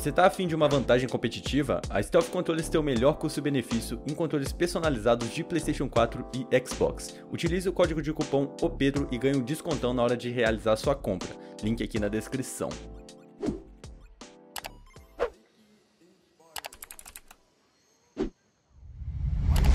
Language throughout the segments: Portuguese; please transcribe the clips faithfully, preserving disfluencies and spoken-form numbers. você tá afim de uma vantagem competitiva? A Stelf Controles tem o melhor custo-benefício em controles personalizados de PlayStation quatro e Xbox. Utilize o código de cupom OPEDRO e ganhe um descontão na hora de realizar sua compra. Link aqui na descrição.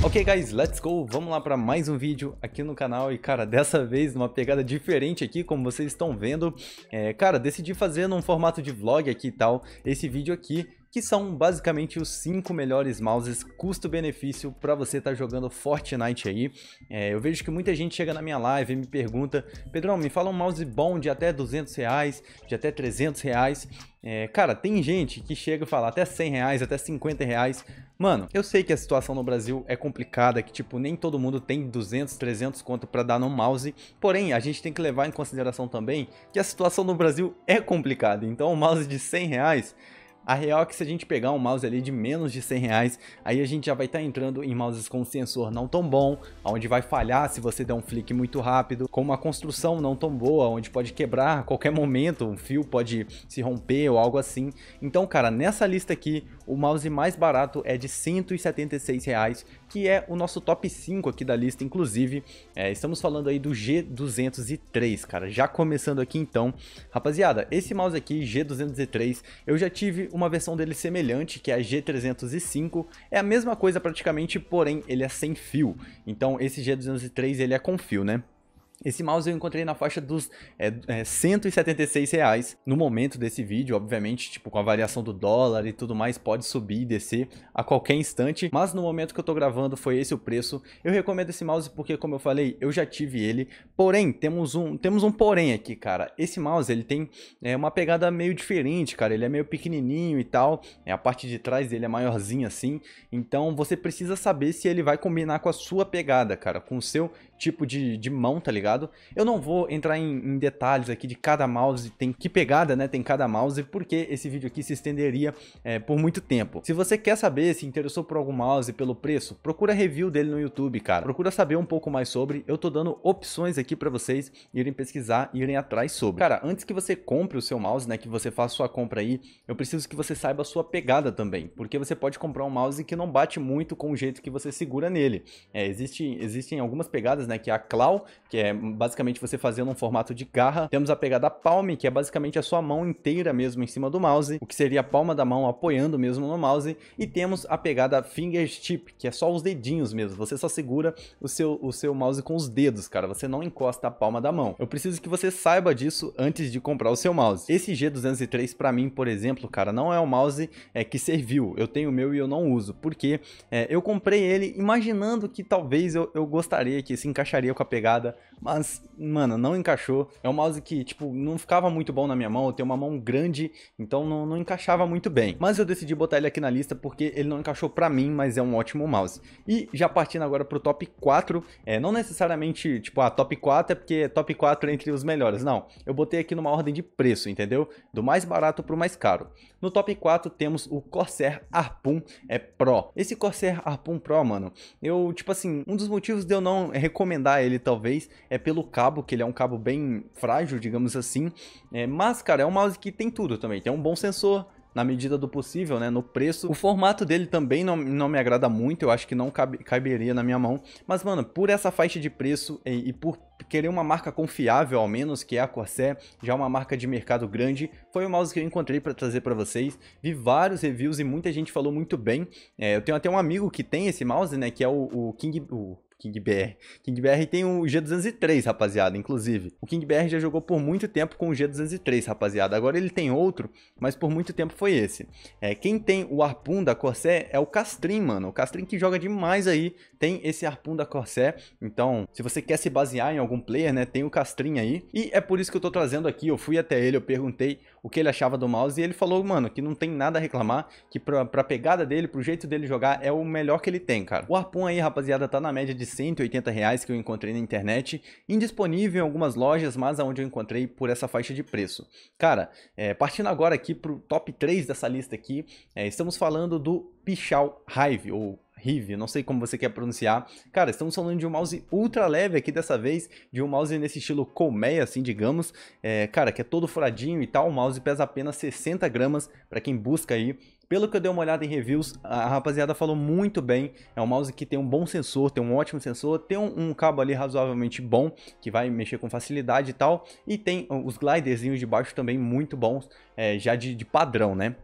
Ok guys, let's go, vamos lá para mais um vídeo aqui no canal e cara, dessa vez numa pegada diferente aqui, como vocês estão vendo, é, cara, decidi fazer num formato de vlog aqui e tal, esse vídeo aqui, que são basicamente os cinco melhores mouses custo-benefício para você estar tá jogando Fortnite aí. É, eu vejo que muita gente chega na minha live e me pergunta, Pedrão, me fala um mouse bom de até duzentos reais, de até trezentos reais. É, cara, tem gente que chega e fala até cem reais, até cinquenta reais. Mano, eu sei que a situação no Brasil é complicada, que tipo, nem todo mundo tem duzentos, trezentos conto pra dar no mouse, porém, a gente tem que levar em consideração também que a situação no Brasil é complicada, então um mouse de cem reais, a real é que se a gente pegar um mouse ali de menos de cem reais, aí a gente já vai estar tá entrando em mouses com sensor não tão bom, onde vai falhar se você der um flick muito rápido, com uma construção não tão boa, onde pode quebrar a qualquer momento, um fio pode se romper ou algo assim. Então cara, nessa lista aqui, o mouse mais barato é de cento e setenta e seis reais, que é o nosso top cinco aqui da lista, inclusive. É, estamos falando aí do G duzentos e três, cara. Já começando aqui então. Rapaziada, esse mouse aqui, G duzentos e três, eu já tive uma versão dele semelhante, que é a G trezentos e cinco. É a mesma coisa praticamente, porém ele é sem fio. Então esse G duzentos e três ele é com fio, né? Esse mouse eu encontrei na faixa dos é, é, cento e setenta e seis reais no momento desse vídeo, obviamente, tipo, com a variação do dólar e tudo mais, pode subir e descer a qualquer instante, mas no momento que eu tô gravando foi esse o preço. Eu recomendo esse mouse porque, como eu falei, eu já tive ele, porém, temos um, temos um porém aqui, cara. Esse mouse, ele tem é, uma pegada meio diferente, cara, ele é meio pequenininho e tal, é, a parte de trás dele é maiorzinha assim, então você precisa saber se ele vai combinar com a sua pegada, cara, com o seu tipo de, de mão, tá ligado? Eu não vou entrar em, em detalhes aqui de cada mouse, tem que pegada, né? Tem cada mouse, porque esse vídeo aqui se estenderia é, por muito tempo. Se você quer saber, se interessou por algum mouse, pelo preço, procura review dele no YouTube, cara. Procura saber um pouco mais sobre. Eu tô dando opções aqui pra vocês irem pesquisar, irem atrás sobre. Cara, antes que você compre o seu mouse, né? Que você faça sua compra aí, eu preciso que você saiba a sua pegada também, porque você pode comprar um mouse que não bate muito com o jeito que você segura nele. É, existe, existem algumas pegadas, né? Que é a claw, que é basicamente você fazendo um formato de garra. Temos a pegada palm, que é basicamente a sua mão inteira mesmo em cima do mouse, o que seria a palma da mão apoiando mesmo no mouse. E temos a pegada fingers tip, que é só os dedinhos mesmo, você só segura o seu, o seu mouse com os dedos, cara, você não encosta a palma da mão. Eu preciso que você saiba disso antes de comprar o seu mouse. Esse G duzentos e três pra mim, por exemplo, cara, não é um mouse é, que serviu. Eu tenho o meu e eu não uso, porque é, eu comprei ele imaginando que talvez eu, eu gostaria que se encaixaria com a pegada. Mas, mano, não encaixou. É um mouse que, tipo, não ficava muito bom na minha mão. Eu tenho uma mão grande, então não, não encaixava muito bem. Mas eu decidi botar ele aqui na lista porque ele não encaixou pra mim, mas é um ótimo mouse. E já partindo agora pro top quatro, é, não necessariamente, tipo, ah, top quatro é porque top quatro é entre os melhores. Não, eu botei aqui numa ordem de preço, entendeu? Do mais barato pro mais caro. No top quatro temos o Corsair Harpoon é, Pro. Esse Corsair Harpoon Pro, mano, eu, tipo assim, um dos motivos de eu não recomendar ele, talvez, é pelo cabo, que ele é um cabo bem frágil, digamos assim. É, mas, cara, é um mouse que tem tudo também. Tem um bom sensor, na medida do possível, né, no preço. O formato dele também não, não me agrada muito, eu acho que não cabe, caberia na minha mão. Mas, mano, por essa faixa de preço e, e por querer uma marca confiável, ao menos, que é a Corsair, já uma marca de mercado grande, foi o mouse que eu encontrei para trazer para vocês. Vi vários reviews e muita gente falou muito bem. É, eu tenho até um amigo que tem esse mouse, né, que é o, o King... O, King B R. King B R tem o G duzentos e três, rapaziada, inclusive. O King B R já jogou por muito tempo com o G duzentos e três, rapaziada. Agora ele tem outro, mas por muito tempo foi esse. É, quem tem o Harpoon da Corsair é o Castrin, mano. O Castrin que joga demais aí, tem esse Harpoon da Corsair. Então, se você quer se basear em algum player, né, tem o Castrin aí. E é por isso que eu tô trazendo aqui, eu fui até ele, eu perguntei o que ele achava do mouse e ele falou, mano, que não tem nada a reclamar, que pra, pra pegada dele, pro jeito dele jogar, é o melhor que ele tem, cara. O Harpoon aí, rapaziada, tá na média de cento e oitenta reais que eu encontrei na internet, indisponível em algumas lojas, mas aonde eu encontrei por essa faixa de preço. Cara, é, partindo agora aqui pro top três dessa lista aqui, é, estamos falando do Pichau Hive, ou Hive, não sei como você quer pronunciar. Cara, estamos falando de um mouse ultra leve aqui dessa vez, de um mouse nesse estilo colmeia, assim, digamos, é, cara, que é todo furadinho e tal. O mouse pesa apenas sessenta gramas, para quem busca aí. Pelo que eu dei uma olhada em reviews, a rapaziada falou muito bem. É um mouse que tem um bom sensor, tem um ótimo sensor, tem um, um cabo ali razoavelmente bom, que vai mexer com facilidade e tal. E tem os gliderzinhos de baixo também muito bons, é, já de, de padrão, né?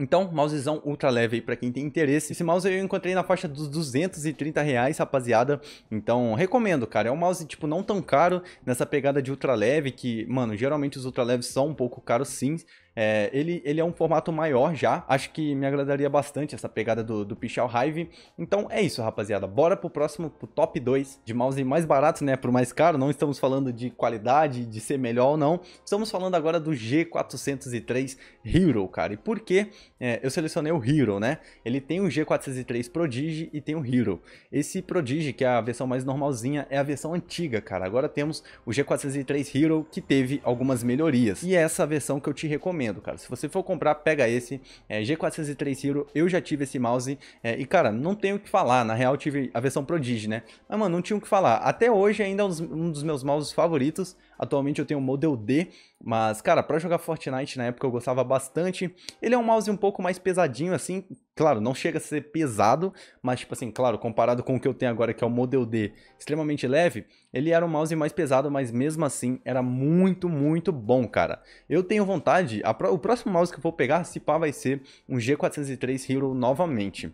Então, mousezão ultra leve aí pra quem tem interesse. Esse mouse eu encontrei na faixa dos duzentos e trinta reais, rapaziada. Então, recomendo, cara. É um mouse, tipo, não tão caro, nessa pegada de ultra leve, que, mano, geralmente os ultra leves são um pouco caros, sim. É, ele, ele é um formato maior já. Acho que me agradaria bastante essa pegada do, do Pichau Hive. Então é isso, rapaziada. Bora pro próximo, pro top dois de mouse mais barato, né? Pro mais caro. Não estamos falando de qualidade, de ser melhor ou não. Estamos falando agora do G quatrocentos e três Hero, cara. E por que é, eu selecionei o Hero, né? Ele tem o G quatrocentos e três Prodigy e tem o Hero. Esse Prodigy, que é a versão mais normalzinha, é a versão antiga, cara. Agora temos o G quatrocentos e três Hero, que teve algumas melhorias. E é essa versão que eu te recomendo. Cara, se você for comprar, pega esse é, G quatrocentos e três Hero. Eu já tive esse mouse é, e, cara, não tenho o que falar. Na real, eu tive a versão Prodigy, né? Mas, mano, não tinha o que falar. Até hoje, ainda é um dos meus mouses favoritos. Atualmente eu tenho o Model D, mas, cara, pra jogar Fortnite na época eu gostava bastante. Ele é um mouse um pouco mais pesadinho, assim. Claro, não chega a ser pesado, mas, tipo assim, claro, comparado com o que eu tenho agora, que é o Model D, extremamente leve, ele era um mouse mais pesado, mas mesmo assim era muito, muito bom, cara. Eu tenho vontade, a pro... o próximo mouse que eu vou pegar, se pá, vai ser um G quatrocentos e três Hero novamente.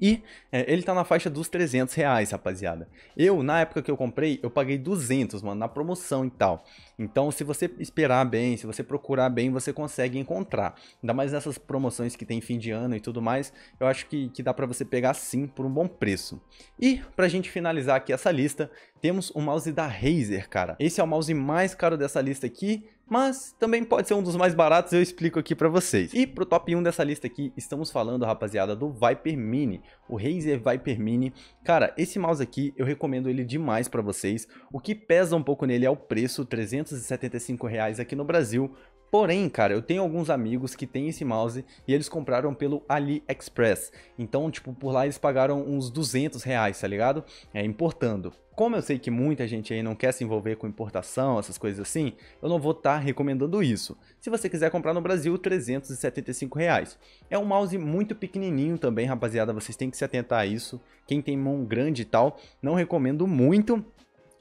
E é, ele tá na faixa dos trezentos reais, rapaziada. Eu, na época que eu comprei, eu paguei duzentos, mano, na promoção e tal. Então, se você esperar bem, se você procurar bem, você consegue encontrar. Ainda mais nessas promoções que tem fim de ano e tudo mais, eu acho que, que dá pra você pegar sim por um bom preço. E, pra gente finalizar aqui essa lista, temos o mouse da Razer, cara. Esse é o mouse mais caro dessa lista aqui, mas também pode ser um dos mais baratos, eu explico aqui pra vocês. E pro top um dessa lista aqui, estamos falando, rapaziada, do Viper Mini, o Razer Viper Mini. Cara, esse mouse aqui, eu recomendo ele demais pra vocês. O que pesa um pouco nele é o preço, trezentos e setenta e cinco reais aqui no Brasil. Porém, cara, eu tenho alguns amigos que têm esse mouse e eles compraram pelo AliExpress. Então, tipo, por lá eles pagaram uns duzentos reais, tá ligado? É, importando. Como eu sei que muita gente aí não quer se envolver com importação, essas coisas assim, eu não vou estar recomendando isso. Se você quiser comprar no Brasil, trezentos e setenta e cinco reais. É um mouse muito pequenininho também, rapaziada, vocês têm que se atentar a isso. Quem tem mão grande e tal, não recomendo muito.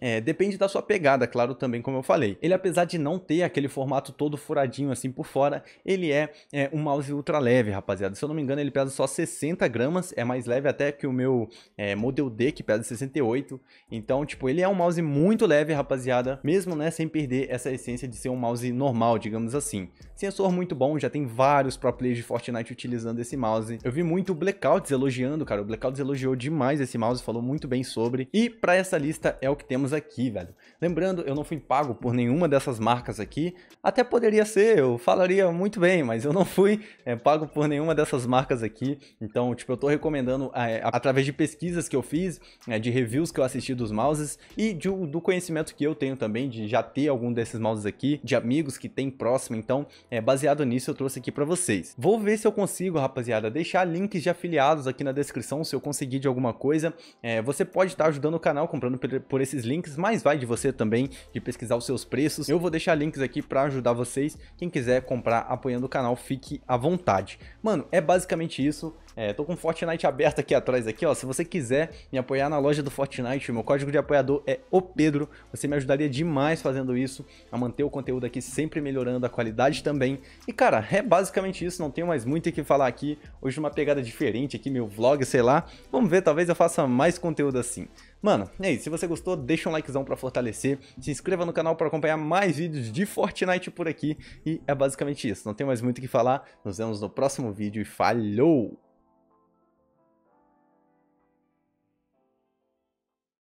É, depende da sua pegada, claro, também, como eu falei. Ele, apesar de não ter aquele formato todo furadinho assim por fora, ele é, é um mouse ultra leve, rapaziada. Se eu não me engano, ele pesa só sessenta gramas, é mais leve até que o meu é, Model D, que pesa sessenta e oito. Então, tipo, ele é um mouse muito leve, rapaziada, mesmo, né, sem perder essa essência de ser um mouse normal, digamos assim. Sensor muito bom, já tem vários pro players de Fortnite utilizando esse mouse. Eu vi muito o Blackout elogiando, cara. O Blackout elogiou demais esse mouse, falou muito bem sobre. E pra essa lista é o que temos aqui, velho. Lembrando, eu não fui pago por nenhuma dessas marcas aqui. Até poderia ser, eu falaria muito bem, mas eu não fui é, pago por nenhuma dessas marcas aqui. Então, tipo, eu tô recomendando é, através de pesquisas que eu fiz, é, de reviews que eu assisti dos mouses e de, do conhecimento que eu tenho também, de já ter algum desses mouses aqui, de amigos que tem próximo. Então, é, baseado nisso, eu trouxe aqui pra vocês. Vou ver se eu consigo, rapaziada, deixar links de afiliados aqui na descrição, se eu conseguir de alguma coisa. É, você pode estar ajudando o canal comprando por esses links, mas vai de você também, de pesquisar os seus preços. Eu vou deixar links aqui pra ajudar vocês. Quem quiser comprar apoiando o canal, fique à vontade. Mano, é basicamente isso. É, tô com Fortnite aberto aqui atrás, aqui, ó. Se você quiser me apoiar na loja do Fortnite, meu código de apoiador é OPEDRO. Você me ajudaria demais fazendo isso, a manter o conteúdo aqui sempre melhorando a qualidade também. E, cara, é basicamente isso. Não tenho mais muito o que falar aqui. Hoje uma pegada diferente aqui, meu vlog, sei lá. Vamos ver, talvez eu faça mais conteúdo assim. Mano, é isso. Se você gostou, deixa um likezão pra fortalecer. Se inscreva no canal pra acompanhar mais vídeos de Fortnite por aqui. E é basicamente isso. Não tenho mais muito o que falar. Nos vemos no próximo vídeo e falou!